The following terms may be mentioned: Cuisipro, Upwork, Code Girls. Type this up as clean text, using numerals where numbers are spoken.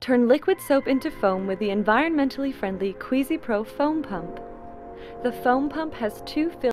Turn liquid soap into foam with the environmentally friendly Cuisipro foam pump. The foam pump has two filters.